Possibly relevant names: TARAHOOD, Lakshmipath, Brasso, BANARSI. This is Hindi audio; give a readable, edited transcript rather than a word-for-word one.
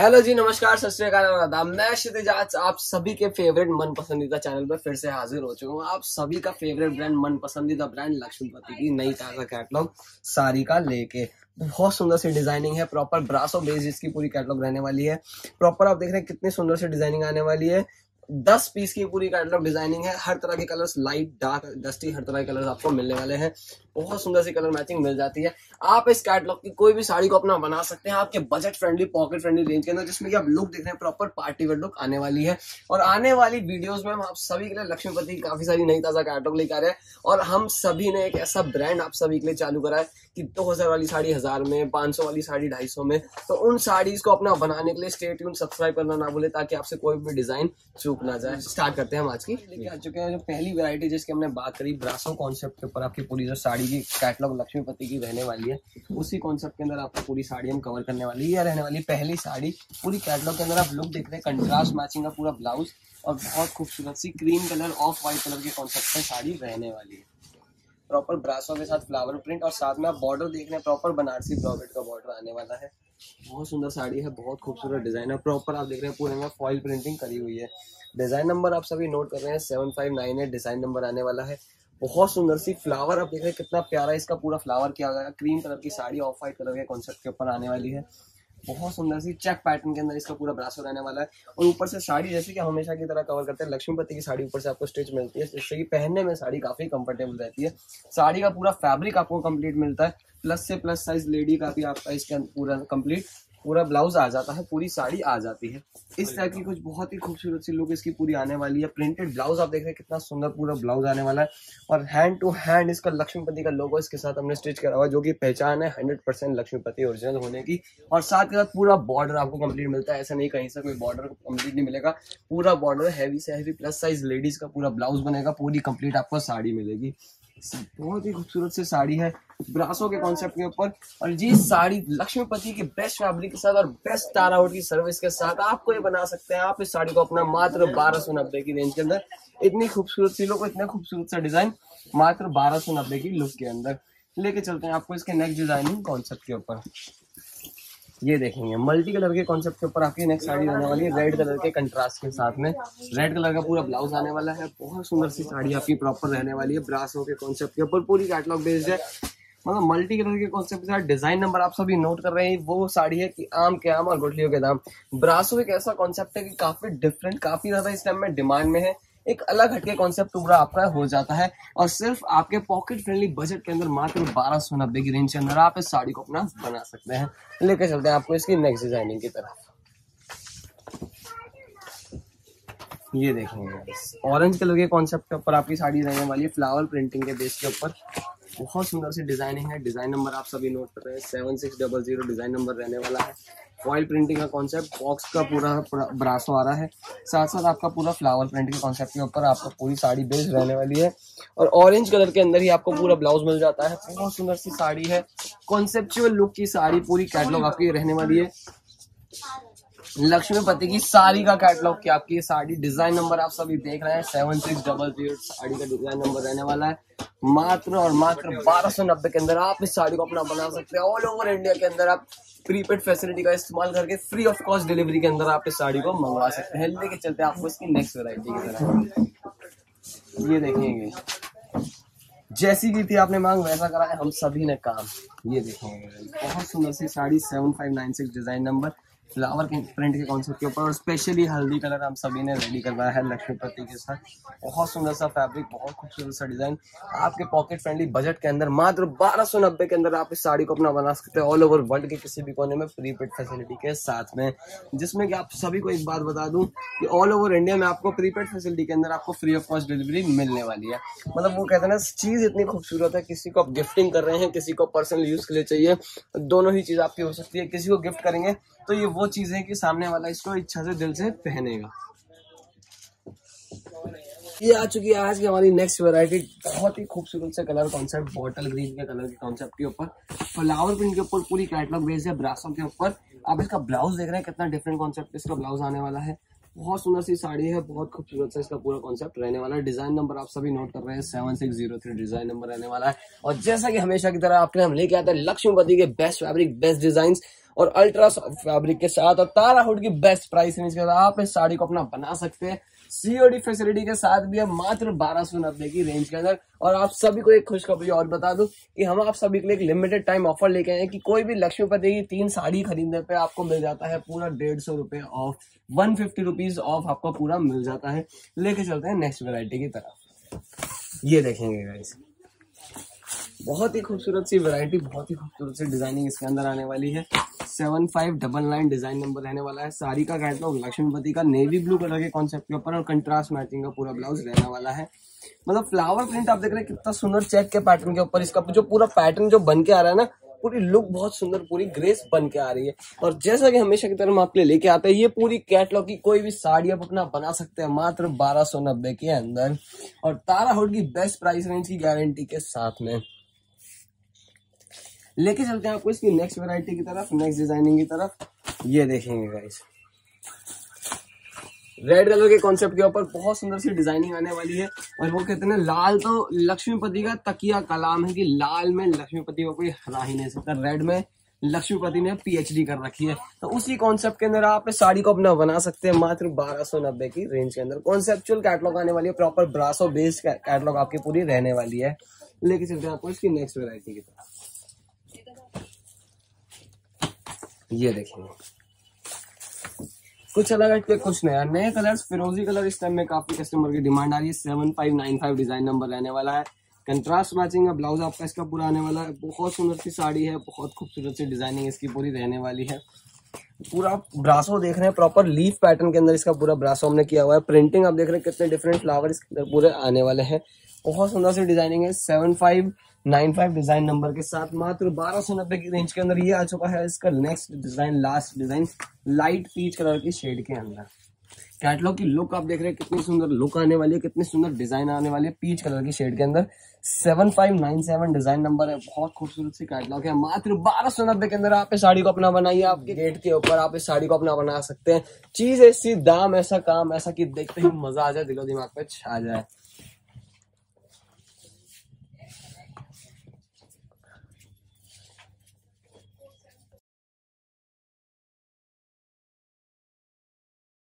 हेलो जी, नमस्कार, सत श्री अकाल, आदाब। मैं क्षितिज आज आप सभी के फेवरेट मन पसंदीदा चैनल पर फिर से हाजिर हो चुका हूँ। आप सभी का फेवरेट ब्रांड, मन पसंदीदा ब्रांड लक्ष्मीपति की नई ताजा कैटलॉग सारी का लेके बहुत सुंदर सी डिजाइनिंग है। प्रॉपर ब्रासो बेस्ड इसकी पूरी कैटलॉग रहने वाली है। प्रॉपर आप देख रहे हैं कितनी सुंदर सी डिजाइनिंग आने वाली है। 10 पीस की पूरी कैटलॉग डिजाइनिंग है। हर तरह के कलर्स, लाइट, डार्क, डस्टी, हर तरह के कलर्स आपको मिलने वाले हैं। बहुत सुंदर सी कलर मैचिंग मिल जाती है। आप इस कैटलॉग की कोई भी साड़ी को अपना बना सकते हैं आपके budget friendly, pocket friendly range के अंदर, जिसमें कि आप लुक देख रहे हैं प्रॉपर पार्टी वेयर लुक आने वाली है। और आने वाली वीडियोस में हम आप सभी के लिए लक्ष्मीपति की काफी सारी नई ताजा कैटलॉग लेकर आ रहे हैं। और हम सभी ने एक ऐसा ब्रांड आप सभी के लिए चालू करा है कि 2000 वाली साड़ी 1000 में, 500 वाली साड़ी 250 में। तो उन साड़ीज को अपना बनाने के लिए स्टे ट्यून, सब्सक्राइब करना ना भूले, ताकि आपसे कोई भी डिजाइन चूक ना जाए। स्टार्ट करते हैं हम आज की। लेके आ चुके हैं जो पहली वैरायटी जिसकी हमने बात करी, ब्रासो कॉन्सेप्ट के ऊपर आपकी पूरी जो साड़ी की कैटलॉग लक्ष्मीपति की रहने वाली है, उसी कॉन्सेप्ट के अंदर आपको पूरी साड़ी हम कवर करने वाली है। यह रहने वाली पहली साड़ी। पूरी कैटलॉग के अंदर आप लुक देख रहे हैं, कंट्रास्ट मैचिंग का पूरा ब्लाउज और बहुत खूबसूरत सी cream colour, off white colour के कॉन्सेप्ट में साड़ी रहने वाली है। प्रॉपर ब्रासो के साथ फ्लावर प्रिंट और साथ में आप बॉर्डर देख रहे हैं, प्रॉपर बनारसी ब्रॉकेट का बॉर्डर आने वाला है। बहुत सुंदर साड़ी है, बहुत खूबसूरत डिजाइन है। प्रॉपर आप देख रहे हैं पूरे में फॉइल प्रिंटिंग करी हुई है। डिजाइन नंबर आप सभी नोट कर रहे हैं, 7598 डिजाइन नंबर आने वाला है। बहुत सुंदर सी फ्लावर आप देख रहे हैं, कितना प्यारा इसका पूरा फ्लावर किया गया। क्रीम कलर की साड़ी ऑफ वाइट कलर के कॉन्सेप्ट के ऊपर आने वाली है। बहुत सुंदर सी चेक पैटर्न के अंदर इसका पूरा ब्रासो रहने वाला है। और ऊपर से साड़ी जैसे कि हमेशा की तरह कवर करते हैं, लक्ष्मीपति की साड़ी ऊपर से आपको स्टिच मिलती है, जिससे कि पहनने में साड़ी काफी कंफर्टेबल रहती है। साड़ी का पूरा फैब्रिक आपको कंप्लीट मिलता है, प्लस से प्लस साइज लेडी का भी आपका इसके पूरा कंप्लीट पूरा ब्लाउज आ जाता है, पूरी साड़ी आ जाती है। इस तरह की कुछ बहुत ही खूबसूरत सी लुक इसकी पूरी आने वाली है। प्रिंटेड ब्लाउज आप देख रहे हैं, कितना सुंदर पूरा ब्लाउज आने वाला है। और हैंड टू हैंड इसका लक्ष्मीपति का लोगो इसके साथ हमने स्टिच करा हुआ है, जो कि पहचान है 100% लक्ष्मीपति ओरिजिनल होने की। और साथ के साथ पूरा बॉर्डर आपको कंप्लीट मिलता है, ऐसा नहीं कहीं से कोई बॉर्डर कंप्लीट नहीं मिलेगा। पूरा बॉर्डर हैवी से हैवी, प्लस साइज लेडीज का पूरा ब्लाउज बनेगा, पूरी कंप्लीट आपको साड़ी मिलेगी। बहुत ही खूबसूरत से साड़ी है, ब्रासो के कॉन्सेप्ट के ऊपर। और ये साड़ी लक्ष्मीपति के बेस्ट फैब्रिक के साथ और बेस्ट तार आउट की सर्विस के साथ आपको ये बना सकते हैं। आप इस साड़ी को अपना मात्र 1290 की रेंज के अंदर, इतनी खूबसूरत सी लुक, इतना खूबसूरत सा डिजाइन, मात्र 1290 की लुक के अंदर लेके चलते हैं आपको। इसके नेक्स्ट डिजाइनिंग कॉन्सेप्ट के ऊपर ये देखेंगे, मल्टी कलर के कॉन्सेप्ट के ऊपर आपकी नेक्स्ट साड़ी आने वाली है। रेड कलर के कंट्रास्ट के साथ में रेड कलर का पूरा ब्लाउज आने वाला है। बहुत सुंदर सी साड़ी आपकी प्रॉपर रहने वाली है। ब्रासो के कॉन्सेप्ट के ऊपर पूरी कैटलॉग बेस्ड है, मतलब मल्टी कलर के कॉन्सेप्ट के साथ। डिजाइन नंबर आप सभी नोट कर रहे हैं, वो साड़ी है कि आम के आम और गुठलियों के दाम। ब्रासो एक ऐसा कॉन्सेप्ट है कि काफी डिफरेंट, काफी ज्यादा इस टाइम में डिमांड में है। एक अलग हटके कॉन्सेप्ट पूरा आपका हो जाता है और सिर्फ आपके पॉकेट फ्रेंडली बजट के अंदर मात्र 1290 की रेंज के अंदर आप इस साड़ी को अपना बना सकते हैं। लेकर चलते हैं आपको इसकी नेक्स्ट डिजाइनिंग की तरफ। ये देखेंगे ऑरेंज कलर के कॉन्सेप्ट के ऊपर आपकी साड़ी रहने वाली है, फ्लावर प्रिंटिंग के बेस के ऊपर। बहुत सुंदर सी डिजाइनिंग है। डिजाइन नंबर आप सभी नोट कर रहे हैं, 7600 डिजाइन नंबर रहने वाला है। फॉइल प्रिंटिंग का कॉन्सेप्ट, बॉक्स का पूरा ब्रासो आ रहा है, साथ साथ आपका पूरा फ्लावर प्रिंट के कॉन्सेप्ट के ऊपर आपको पूरी साड़ी बेस रहने वाली है। और ऑरेंज कलर के अंदर ही आपको पूरा ब्लाउज मिल जाता है। बहुत सुंदर सी साड़ी है, कॉन्सेप्चुअल लुक की साड़ी पूरी कैटलॉग आपकी रहने वाली है। लक्ष्मीपति की साड़ी का कैटलॉग की आपकी साड़ी। डिजाइन नंबर आप सभी देख रहे हैं, 7600 साड़ी का डिजाइन नंबर रहने वाला है। मात्र और मात्र 1290 के अंदर आप इस साड़ी को अपना बना सकते हैं। ऑल ओवर इंडिया के अंदर आप प्रीपेड फैसिलिटी का इस्तेमाल करके फ्री ऑफ कॉस्ट डिलीवरी के अंदर आप इस साड़ी को मंगवा सकते हैं। लेके चलते हैं आपको इसकी नेक्स्ट वेरायटी की तरफ। ये देखेंगे, जैसी की थी आपने मांग वैसा करा है हम सभी ने काम। ये देखेंगे बहुत सुंदर सी sari, 7596 design number, flower print के कॉन्सेप्ट के ऊपर। और स्पेशली हल्दी कलर हम सभी ने रेडी करवाया है लक्ष्मीपति के साथ। बहुत सुंदर सा फैब्रिक, बहुत खूबसूरत सा डिजाइन। आपके पॉकेट फ्रेंडली बजट के अंदर मात्र 1290 के अंदर आप इस साड़ी को अपना बना सकते हैं, ऑल ओवर वर्ल्ड के किसी भी कोने में, प्रीपेड फैसिलिटी के साथ में। जिसमें कि आप सभी को एक बात बता दूं कि ऑल ओवर इंडिया में आपको प्रीपेड फैसिलिटी के अंदर आपको फ्री ऑफ कॉस्ट डिलीवरी मिलने वाली है। मतलब वो कहते हैं ना, चीज इतनी खूबसूरत है, किसी को आप गिफ्टिंग कर रहे हैं, किसी को पर्सनल यूज के लिए चाहिए, दोनों ही चीज आपकी हो सकती है। किसी को गिफ्ट करेंगे तो ये वो चीज है कि सामने वाला इसको इच्छा से दिल से पहनेगा। ये आ चुकी है आज की हमारी नेक्स्ट वैरायटी। बहुत ही खूबसूरत से कलर कॉन्सेप्ट, बॉटल ग्रीन के कलर के कॉन्सेप्ट के ऊपर, फ्लावर प्रिंट के ऊपर पूरी कैटलॉग बेस्ड है। ब्रासो के ऊपर आप इसका ब्लाउज देख रहे हैं, कितना डिफरेंट कॉन्सेप्ट इसका ब्लाउज आने वाला है। बहुत सुंदर सी साड़ी है, बहुत खूबसूरत सा इसका पूरा कॉन्सेप्ट रहने वाला है। डिजाइन नंबर आप सभी नोट कर रहे हैं, 7603 डिजाइन नंबर रहने वाला है। और जैसा कि हमेशा की तरह आपके हम लेके आते हैं लक्ष्मीपति के बेस्ट फैब्रिक, बेस्ट डिजाइन। और अल्ट्रा सॉफ्ट फैब्रिक के साथ और तारा हुड की बेस्ट प्राइस रेंज के साथ आप इस साड़ी को अपना बना सकते हैं। सीओडी फैसिलिटी के साथ भी है मात्र 1290 की रेंज के अंदर। और आप सभी को एक खुशखबरी और बता दूं कि हम आप सभी के लिए एक लिमिटेड टाइम ऑफर लेके आए हैं कि कोई भी लक्ष्मीपति की 3 साड़ी खरीदने पे आपको मिल जाता है पूरा 150 रुपए ऑफ, 150 रुपीज ऑफ आपको पूरा मिल जाता है। लेके चलते हैं नेक्स्ट वेरायटी की तरफ। ये देखेंगे गाइस, बहुत ही खूबसूरत सी वेरायटी, बहुत ही खूबसूरत सी डिजाइनिंग इसके अंदर आने वाली है। 7599 डिजाइन नंबर रहने वाला है। साड़ी का कैटलॉग लक्ष्मीपति का नेवी ब्लू कलर के कॉन्सेप्ट के ऊपर और कंट्रास्ट मैचिंग का पूरा ब्लाउज रहने वाला है। मतलब फ्लावर प्रिंट आप देख रहे हैं कितना सुंदर चेक के पैटर्न के ऊपर इसका जो पूरा पैटर्न जो बन के आ रहा है ना, पूरी लुक बहुत सुंदर, पूरी ग्रेस बन के आ रही है। और जैसा कि हमेशा की तरह हम आपके लिए लेके आते हैं, ये पूरी कैटलॉग की कोई भी साड़ी आप अपना बना सकते हैं मात्र 1290 के अंदर और तारा हुड की बेस्ट प्राइस रेंज की गारंटी के साथ में। लेके चलते हैं आपको इसकी नेक्स्ट वैरायटी की तरफ, नेक्स्ट डिजाइनिंग की तरफ। ये देखेंगे गाइस, रेड कलर के कॉन्सेप्ट के ऊपर बहुत सुंदर सी डिजाइनिंग आने वाली है। और वो कहते हैं लाल तो लक्ष्मीपति का तकिया कलाम है कि लाल में लक्ष्मीपति को कोई हरा ही नहीं सकता, रेड में लक्ष्मीपति ने पीएचडी कर रखी है। तो उसी कॉन्सेप्ट के अंदर आप इस साड़ी को अपना बना सकते हैं मात्र 1290 की रेंज के अंदर। कॉन्सेप्चुअल कैटलॉग आने वाली है, प्रॉपर ब्रासो बेस्ड कैटलॉग आपकी पूरी रहने वाली है। लेके चलते हैं आपको इसकी नेक्स्ट वेरायटी की तरफ। ये देखेंगे कुछ अलग हटके, कुछ नया, नए कलर्स। फिरोजी कलर इस टाइम में काफी कस्टमर की डिमांड आ रही है। 7595 डिजाइन नंबर रहने वाला है। कंट्रास्ट मैचिंग का ब्लाउज आपका इसका पूरा आने वाला है। बहुत सुंदर सी साड़ी है, बहुत खूबसूरत सी डिजाइनिंग इसकी पूरी रहने वाली है। पूरा ब्रासो देख रहे हैं, प्रॉपर लीफ पैटर्न के अंदर इसका पूरा ब्रासो हमने किया हुआ है। प्रिंटिंग आप देख रहे हैं कितने डिफरेंट फ्लावर्स पूरे आने वाले हैं। बहुत सुंदर सी डिजाइनिंग है। 7595 डिजाइन नंबर के साथ मात्र 1290 की रेंज के अंदर ये आ चुका है। इसका next design, last design, light peach colour की शेड के अंदर। कैटलॉग की लुक आप देख रहे हैं कितनी सुंदर लुक आने वाली है, कितनी सुंदर डिजाइन आने वाली है पीच कलर की शेड के अंदर। 7597 डिजाइन नंबर है। बहुत खूबसूरत सी कैटलॉग है। मात्र 1290 के अंदर आप इस साड़ी को अपना बनाइए। आपके रेट के ऊपर आप इस साड़ी को अपना बना सकते हैं। चीज ऐसी, दाम ऐसा, काम ऐसा कि देखते ही मजा आ जाए, दिलो दिमाग पे छा जाए।